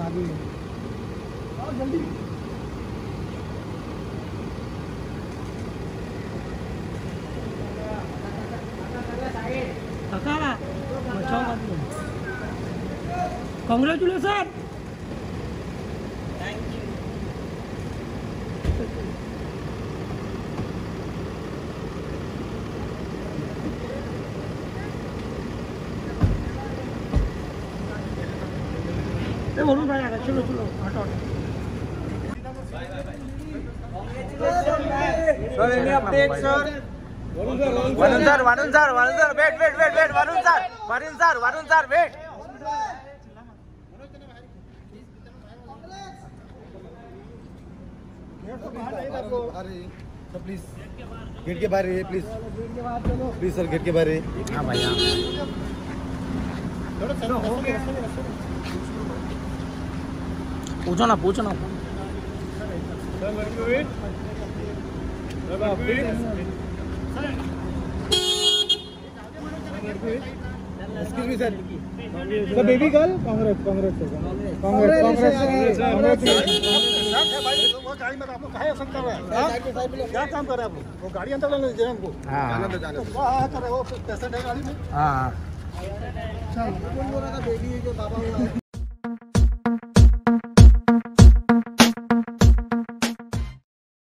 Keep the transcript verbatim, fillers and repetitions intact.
शादी है। और जल्दी कांग्रेचुलेसन। Thank you. ये वरुण भाई आ गए। चलो चलो हटो sir. Any update sir? Varun sir Varun sir Varun sir wait wait wait wait Varun sir Varun sir Varun sir wait. Sir please gate के बाहर रहिए प्लीज प्लीज सर गेट के बाहर रहिए। हाँ भाई हाँ चलो हो गया। पूछो ना पूछो ना sir. Baby girl Congress Congress Congress Congress गाड़ी में आप लोग कहाँ ऐसा कर रहे हैं? क्या काम कर रहे हैं आप लोग? वो गाड़ी अंदर लेने दे हमको। हाँ कर रहे हो पैसा है गाड़ी में। हाँ चल बोल रहा था बेबी जो दावा हुआ है।